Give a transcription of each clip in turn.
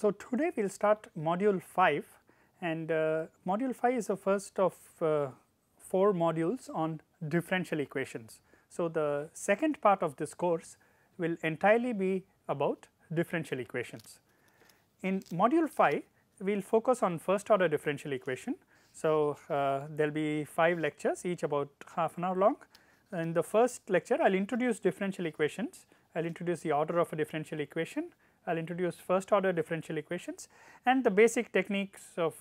So today we will start module 5, and module 5 is the first of 4 modules on differential equations. So the second part of this course will entirely be about differential equations. In module 5 we will focus on first order differential equation. So there will be 5 lectures, each about half an hour long. In the first lecture I will introduce differential equations, I will introduce the order of a differential equation, I will introduce first order differential equations and the basic techniques of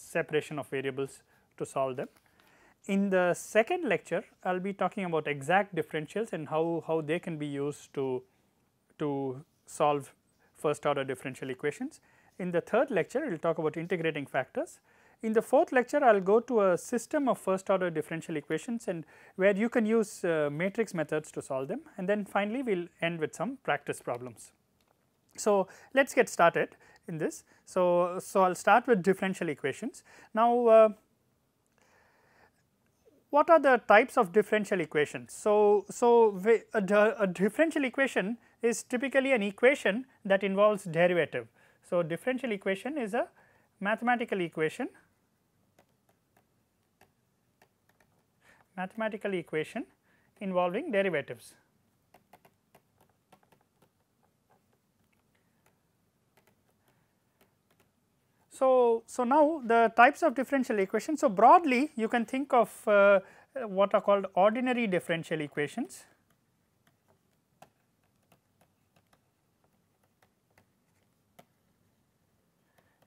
separation of variables to solve them. In the second lecture I will be talking about exact differentials and how they can be used to solve first order differential equations. In the third lecture we will talk about integrating factors. In the fourth lecture I will go to a system of first order differential equations and where you can use matrix methods to solve them, and then finally we will end with some practice problems. So let us get started in this. So I will start with differential equations. Now what are the types of differential equations? So a differential equation is typically an equation that involves derivative. So differential equation is a mathematical equation involving derivatives. So now the types of differential equations. So broadly you can think of what are called ordinary differential equations.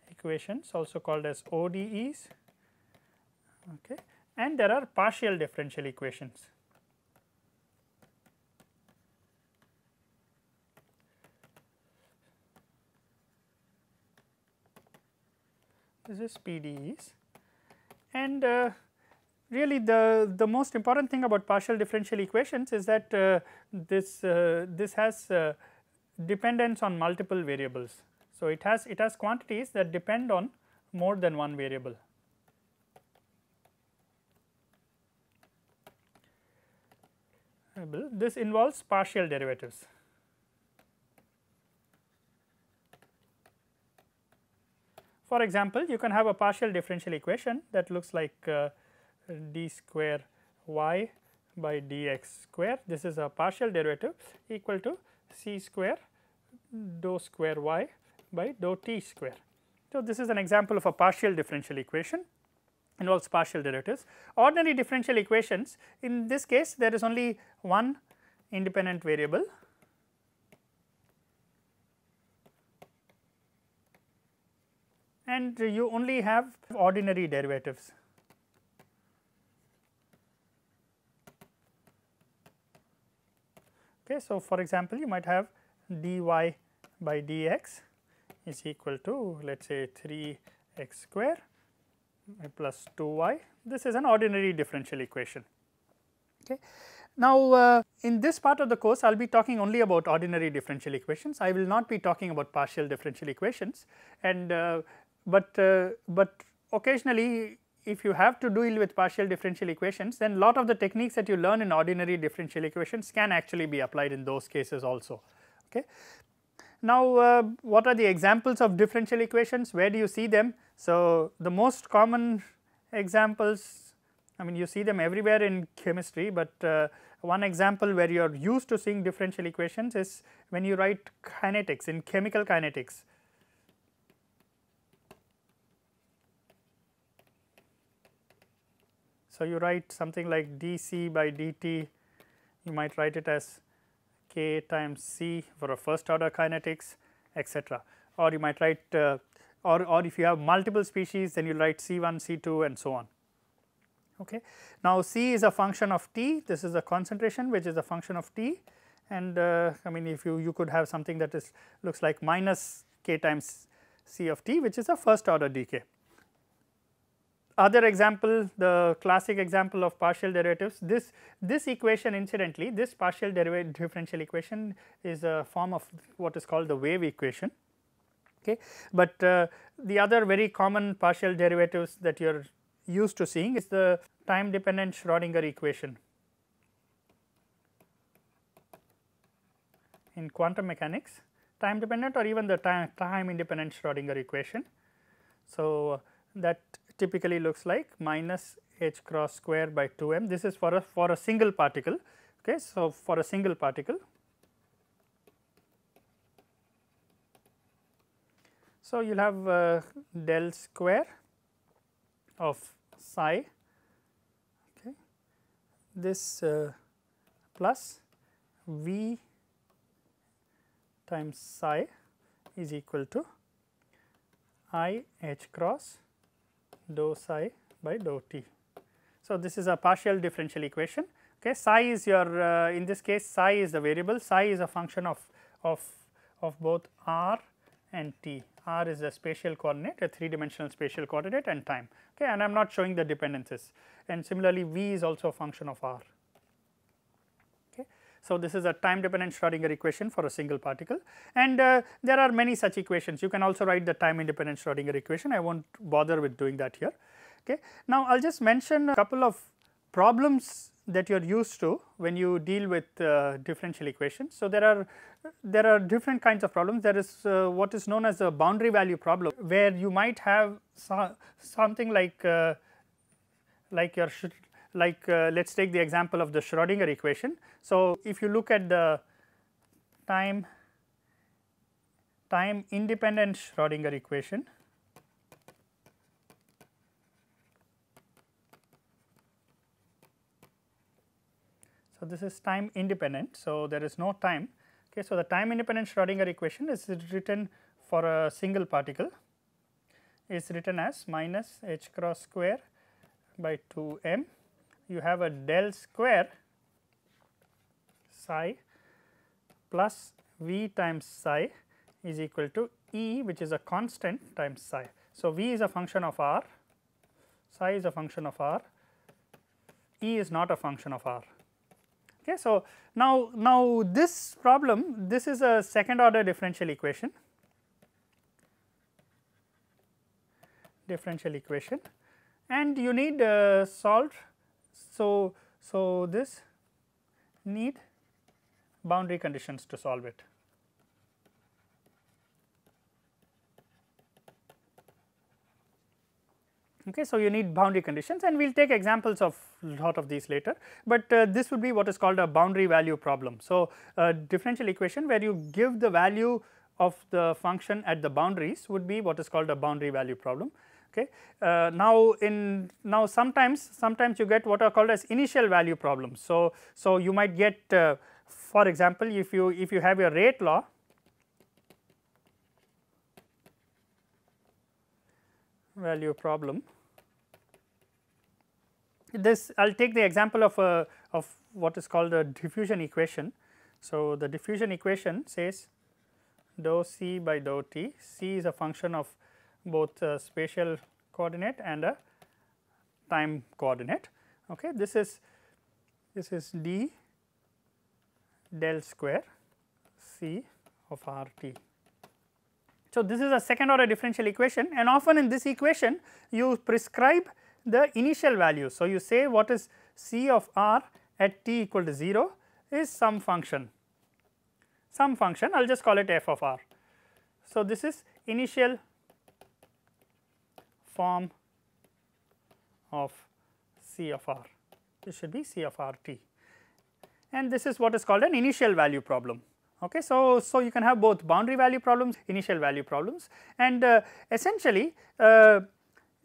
Equations also called as ODEs, okay, and there are partial differential equations. This is PDEs, and really the most important thing about partial differential equations is that this has dependence on multiple variables. So it has quantities that depend on more than one variable. This involves partial derivatives. For example, you can have a partial differential equation that looks like d square y by dx square. This is a partial derivative equal to c square dou square y by dou t square. So this is an example of a partial differential equation, involves partial derivatives. Ordinary differential equations, in this case there is only one independent variable. And you only have ordinary derivatives. Okay, so for example, you might have dy by dx is equal to, let us say, 3x square plus 2y. This is an ordinary differential equation. Okay. Now, in this part of the course I will be talking only about ordinary differential equations. I will not be talking about partial differential equations, and but occasionally if you have to deal with partial differential equations, then lot of the techniques that you learn in ordinary differential equations can actually be applied in those cases also, okay. Now what are the examples of differential equations, where do you see them? So the most common examples, I mean you see them everywhere in chemistry, but one example where you are used to seeing differential equations is when you write kinetics, in chemical kinetics. So you write something like dc by dt, you might write it as k times c for a first order kinetics, etc. Or you might write or if you have multiple species, then you write c1, c2 and so on, okay. Now c is a function of t, this is the concentration which is a function of t, and I mean if you could have something that is looks like minus k times c of t, which is a first order decay. Other example, the classic example of partial derivatives, this equation, incidentally this partial derivative differential equation is a form of what is called the wave equation, okay. But the other very common partial derivatives that you are used to seeing is the time dependent Schrödinger equation in quantum mechanics. time dependent or even the time independent Schrödinger equation. So, that typically looks like minus h cross square by 2m. This is for a single particle, okay. So, for a single particle. So, you will have del square of psi, okay, this plus v times psi is equal to I h cross dou psi by dou t. So, this is a partial differential equation, okay. Psi is your in this case psi is the variable, psi is a function of both r and t. R is a spatial coordinate, a 3-dimensional spatial coordinate, and time, okay, and I am not showing the dependencies, and similarly v is also a function of r, okay. So, this is a time dependent Schrödinger equation for a single particle, and there are many such equations. You can also write the time independent Schrödinger equation. I won't bother with doing that here, okay. Now, I'll just mention a couple of problems that you are used to when you deal with differential equations. So, there are different kinds of problems. There is what is known as a boundary value problem, where you might have something like let us take the example of the Schrödinger equation. So, if you look at the time independent Schrödinger equation, so, this is time independent. So, there is no time, okay. So, the time independent Schrödinger equation is written for a single particle, is written as minus h cross square by 2m. You have a del square psi plus v times psi is equal to e, which is a constant, times psi. So, v is a function of r, psi is a function of r, e is not a function of r. Okay, so, now this problem, this is a second order differential equation, and you need solved. So, this need boundary conditions to solve it. Okay, so, you need boundary conditions, and we will take examples of lot of these later, but this would be what is called a boundary value problem. So, a differential equation where you give the value of the function at the boundaries would be what is called a boundary value problem. Okay. Now sometimes you get what are called as initial value problems. So you might get for example, if you have your rate law, value problem. This I will take the example of what is called a diffusion equation. So, the diffusion equation says dou c by dou t, c is a function of both spatial coordinate and a time coordinate, okay. This is d del square c of r t. So, this is a second order differential equation, and often in this equation you prescribe the initial value. So, you say what is c of r at t equal to 0 is some function, I will just call it f of r. So, this is initial form of c of r, this should be c of r t, and this is what is called an initial value problem. Okay, so you can have both boundary value problems, initial value problems, and essentially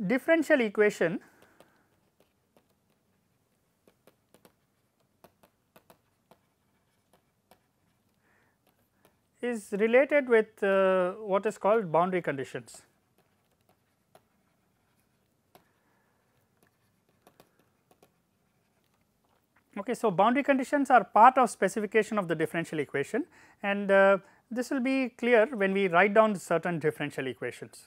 differential equation is related with what is called boundary conditions. Okay, so boundary conditions are part of specification of the differential equation, and this will be clear when we write down certain differential equations.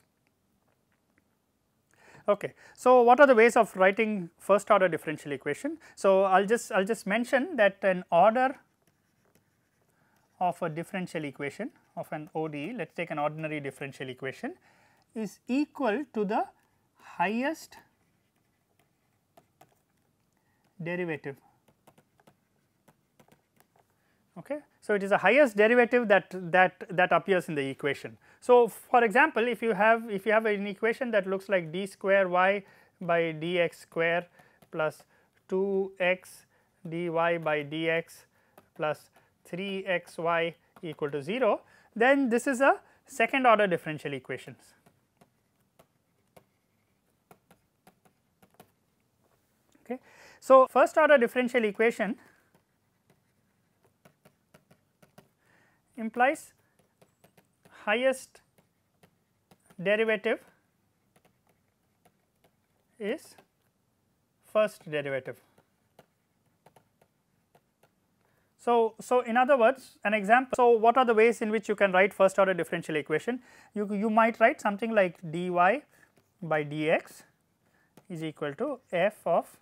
Okay, so what are the ways of writing first order differential equation? So, I'll just mention that an order of a differential equation of an ODE, let us take an ordinary differential equation, is equal to the highest derivative Okay. So, it is the highest derivative that appears in the equation. So, for example, if you have an equation that looks like d square y by dx square plus 2x dy by dx plus 3xy equal to 0, then this is a second order differential equations. Okay. So, first order differential equation implies highest derivative is first derivative. So in other words, an example. So, what are the ways in which you can write first order differential equation? You might write something like dy by dx is equal to f of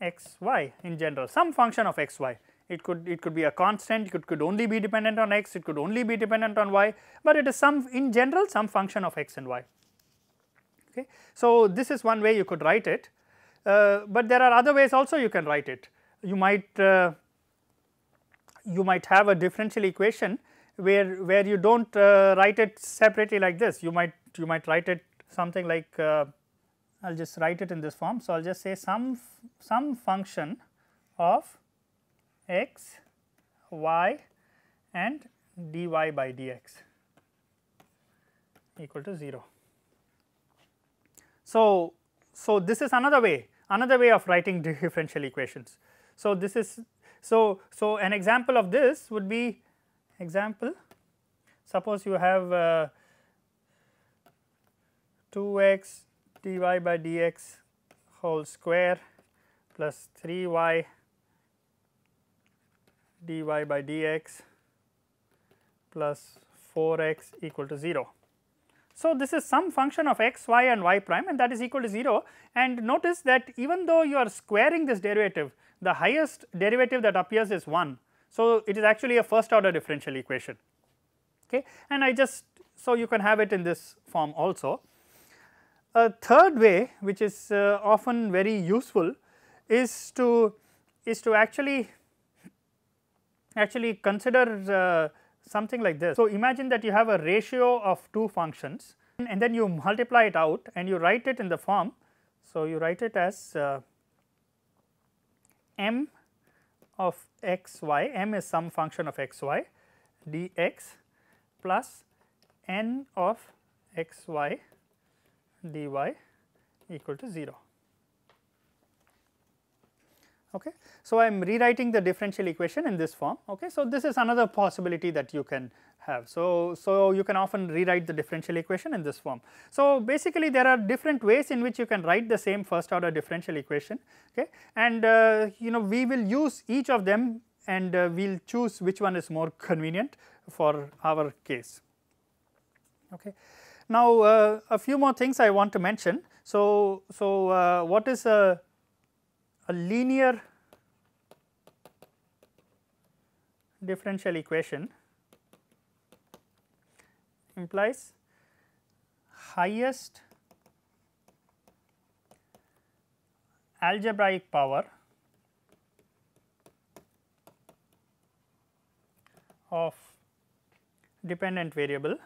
xy in general, some function of xy. It could be a constant, it could only be dependent on x, it could only be dependent on y, but it is in general some function of x and y. Okay. So, this is one way you could write it, but there are other ways also you can write it. You might have a differential equation where you do not write it separately like this. You might write it something like, I will just write it in this form. So, I will just say some function of x, y and dy by dx equal to 0. So this is another way of writing differential equations. So, this is so an example of this would be suppose you have 2x dy by dx whole square plus 3y dy by dx plus 4x equal to 0. So, this is some function of x, y and y prime, and that is equal to 0, and notice that even though you are squaring this derivative, the highest derivative that appears is 1. So, it is actually a first order differential equation, okay, and so you can have it in this form also. A third way, which is often very useful, is to actually consider something like this. So, imagine that you have a ratio of two functions and then you multiply it out and you write it in the form. So, you write it as m of x y, m is some function of x y dx plus n of x y dy equal to 0. Okay. So, I am rewriting the differential equation in this form. Okay. So, this is another possibility that you can have. So you can often rewrite the differential equation in this form. So, basically there are different ways in which you can write the same first order differential equation, okay, and you know, we will use each of them and we will choose which one is more convenient for our case. Okay. Now, a few more things I want to mention. So what is a linear differential equation? Implies highest algebraic power of dependent variable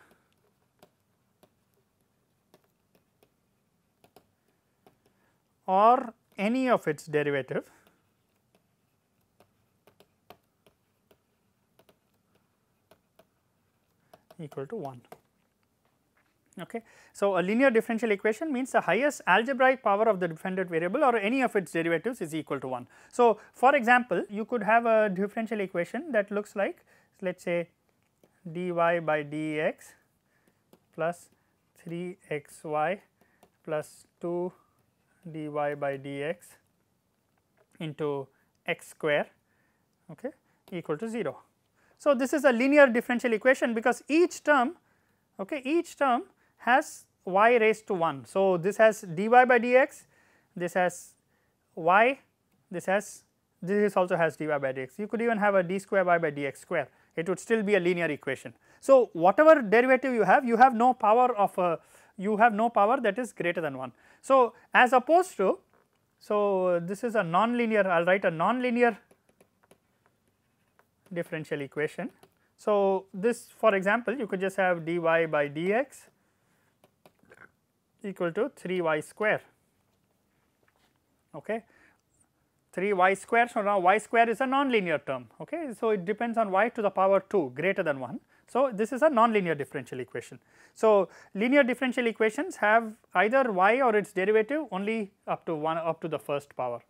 or any of its derivative equal to 1. Okay. So, a linear differential equation means the highest algebraic power of the dependent variable or any of its derivatives is equal to 1. So, for example, you could have a differential equation that looks like, let us say, dy by dx plus 3xy plus 2 dy by dx into x square, okay, equal to 0. So, this is a linear differential equation because each term, okay, each term has y raised to 1. So, this has dy by dx, this has y, this also has dy by dx. You could even have a d square y by dx square, it would still be a linear equation. So, whatever derivative you have no power of a you have no power that is greater than 1. So, as opposed to, so this is a non-linear, I will write a non-linear differential equation. So, this for example you could just have dy by dx equal to 3y square, okay, 3y square. So, now y square is a nonlinear term, okay. So, it depends on y to the power 2 greater than 1. So, this is a nonlinear differential equation. So, linear differential equations have either y or its derivative only up to 1 up to the first power.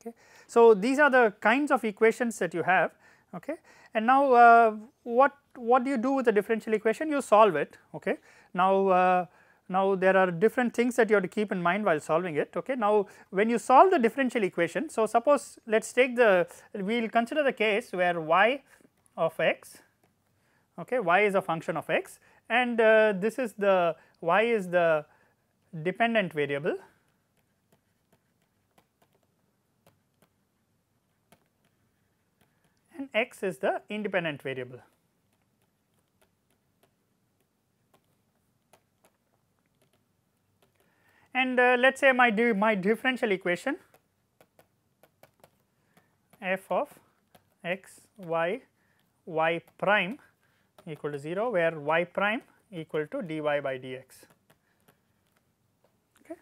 Okay. So, these are the kinds of equations that you have, okay. And now, what do you do with the differential equation? You solve it, okay. Now, there are different things that you have to keep in mind while solving it, okay. Now, when you solve the differential equation, so suppose let us take the, we will consider the case where y of x, okay, y is a function of x, and this is the, y is the dependent variable, and x is the independent variable. And let us say my differential equation f of x y prime equal to 0, where y prime equal to dy by dx, okay.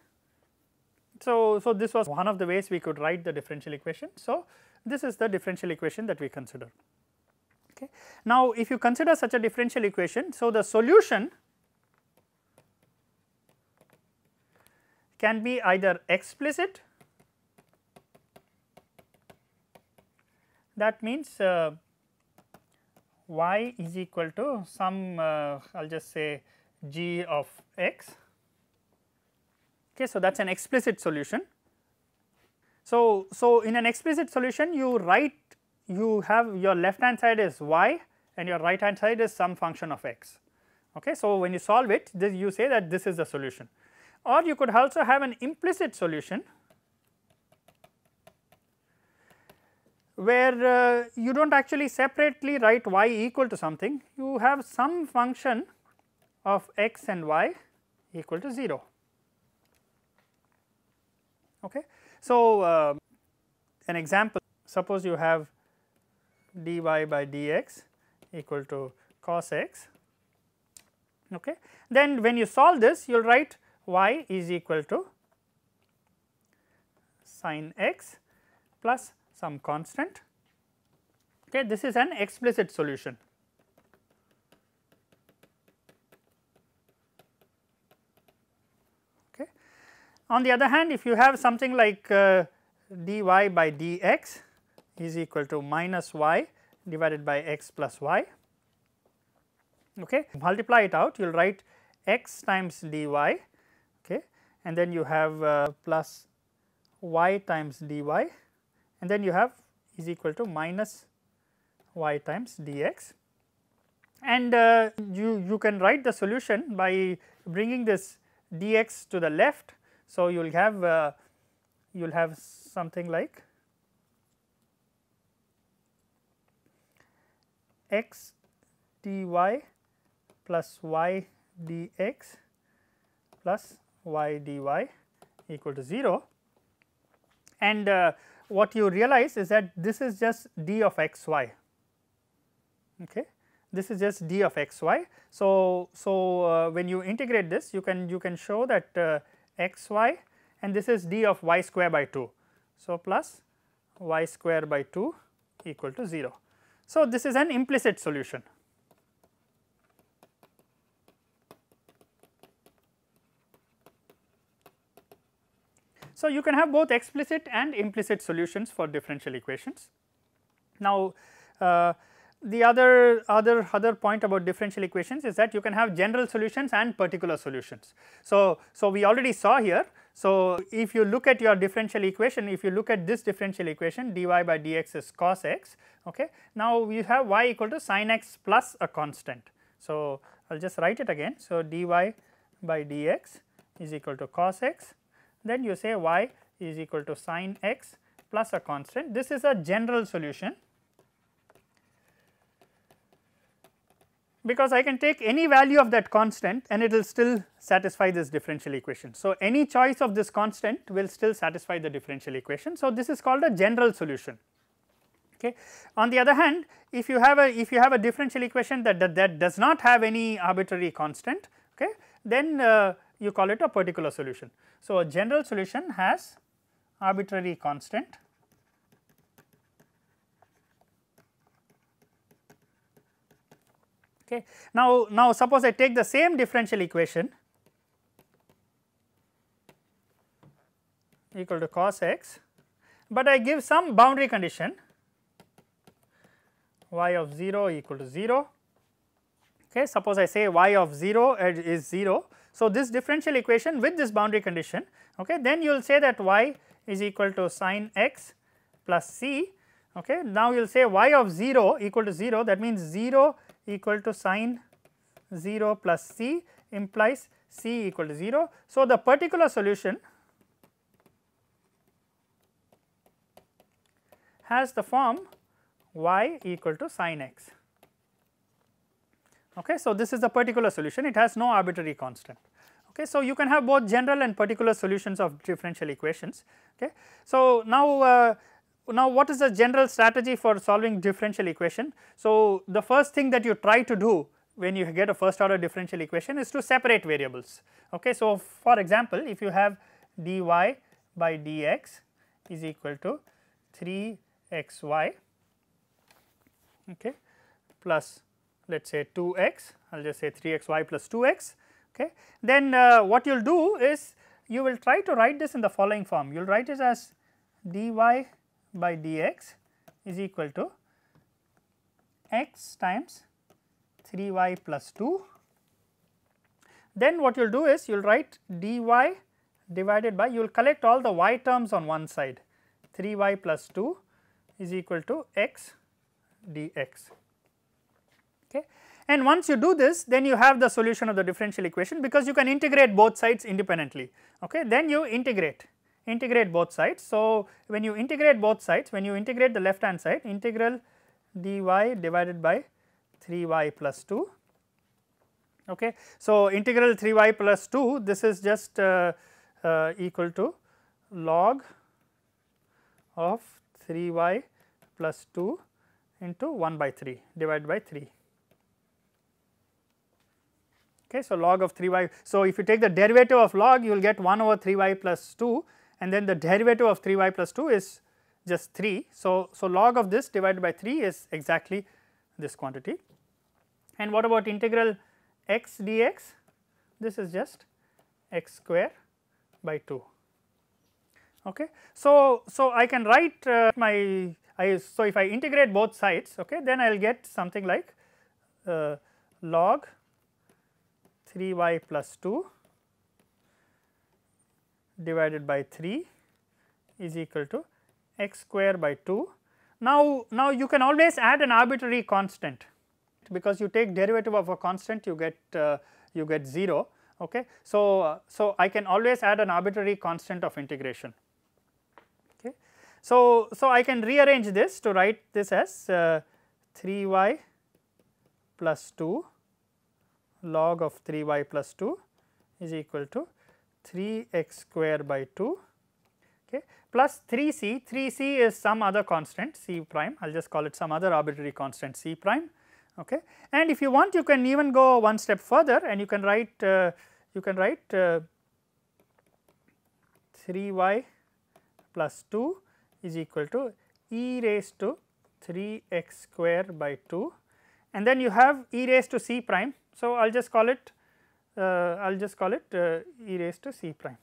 So this was one of the ways we could write the differential equation. So, this is the differential equation that we consider, okay. Now, if you consider such a differential equation, so the solution can be either explicit, that means y is equal to some I will just say g of x, okay. So, that is an explicit solution. So in an explicit solution you write, you have your left hand side is y and your right hand side is some function of x, okay. So, when you solve it this, you say that this is the solution. Or you could also have an implicit solution where you do not actually separately write y equal to something, you have some function of x and y equal to 0, okay. So, an example, suppose you have dy by dx equal to cos x, okay. Then when you solve this you will write y is equal to sin x plus some constant, okay. This is an explicit solution. Okay. On the other hand, if you have something like dy by dx is equal to minus y divided by x plus y, okay. Multiply it out, you will write x times dy, okay, and then you have plus y times dy, and then you have is equal to minus y times dx. And you can write the solution by bringing this dx to the left. So, you will have something like x dy plus y dx plus y dy equal to 0, and what you realize is that this is just d of x y, okay. This is just d of x y. So when you integrate this you can show that x y, and this is d of y square by 2. So, plus y square by 2 equal to 0. So, this is an implicit solution. So, you can have both explicit and implicit solutions for differential equations. Now, the other point about differential equations is that you can have general solutions and particular solutions. So we already saw here. So, if you look at your differential equation, if you look at this differential equation dy by dx is cos x, okay. Now, you have y equal to sin x plus a constant. So, I will just write it again. So, dy by dx is equal to cos x. Then you say y is equal to sin x plus a constant. This is a general solution because I can take any value of that constant and it will still satisfy this differential equation. So, any choice of this constant will still satisfy the differential equation. So, this is called a general solution. Okay. On the other hand, if you have a differential equation that does not have any arbitrary constant, okay, then you call it a particular solution. So, a general solution has arbitrary constant okay. Now suppose I take the same differential equation equal to cos x, but I give some boundary condition y of 0 equal to 0 okay. Suppose I say y of 0 is 0. So, this differential equation with this boundary condition okay, then you will say that y is equal to sin x plus c okay. Now, you will say y of 0 equal to 0, that means 0 equal to sin 0 plus c implies c equal to 0. So, the particular solution has the form y equal to sin x okay. So, this is the particular solution, it has no arbitrary constant. Okay, so you can have both general and particular solutions of differential equations. Okay, so now what is the general strategy for solving differential equation? So the first thing that you try to do when you get a first order differential equation is to separate variables. Okay, so for example, if you have dy by dx is equal to 3xy okay, plus let us say 2x, I will just say 3xy plus 2x. Okay. Then what you will do is you will try to write this in the following form. You will write it as dy by dx is equal to x times 3y plus 2. Then what you will do is you will write dy divided by, you will collect all the y terms on one side, 3y plus 2 is equal to x dx. Okay. And once you do this, then you have the solution of the differential equation, because you can integrate both sides independently. Okay, then you integrate both sides. So when you integrate both sides, when you integrate the left hand side, integral dy divided by 3y plus 2. Okay, so integral 3y plus 2, this is just equal to log of 3y plus 2 into 1 by 3 divided by 3. Okay, so log of 3y. So if you take the derivative of log, you will get 1 over 3y plus 2, and then the derivative of 3y plus 2 is just 3. So log of this divided by 3 is exactly this quantity. And what about integral x dx? This is just x square by 2. Okay, so I can write so if I integrate both sides, okay, then I will get something like log 3y plus 2 divided by 3 is equal to x square by 2. Now you can always add an arbitrary constant, because you take derivative of a constant, you get 0. Okay, so I can always add an arbitrary constant of integration. Okay, so I can rearrange this to write this as 3y plus 2 log of 3y plus 2 is equal to 3x square by 2 okay, plus 3c. 3c is some other constant c prime, I will just call it some other arbitrary constant c prime okay. And if you want, you can even go one step further, and you can write 3y plus 2 is equal to e raised to 3x square by 2, and then you have e raised to c prime. So I will just call it e raised to c prime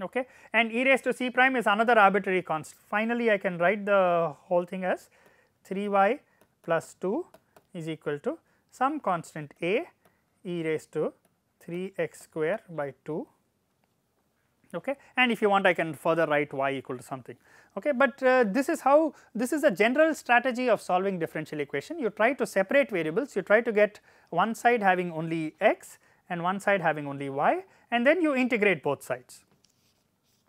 okay. And e raised to c prime is another arbitrary constant. Finally, I can write the whole thing as 3y plus 2 is equal to some constant a e raised to 3x square by 2 okay. And if you want, I can further write y equal to something okay. But this is a general strategy of solving differential equation. You try to separate variables, you try to get one side having only x and one side having only y, and then you integrate both sides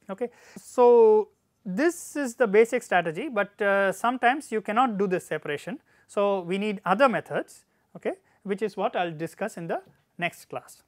okay. So this is the basic strategy, but sometimes you cannot do this separation, so we need other methods okay, which is what I will discuss in the next class.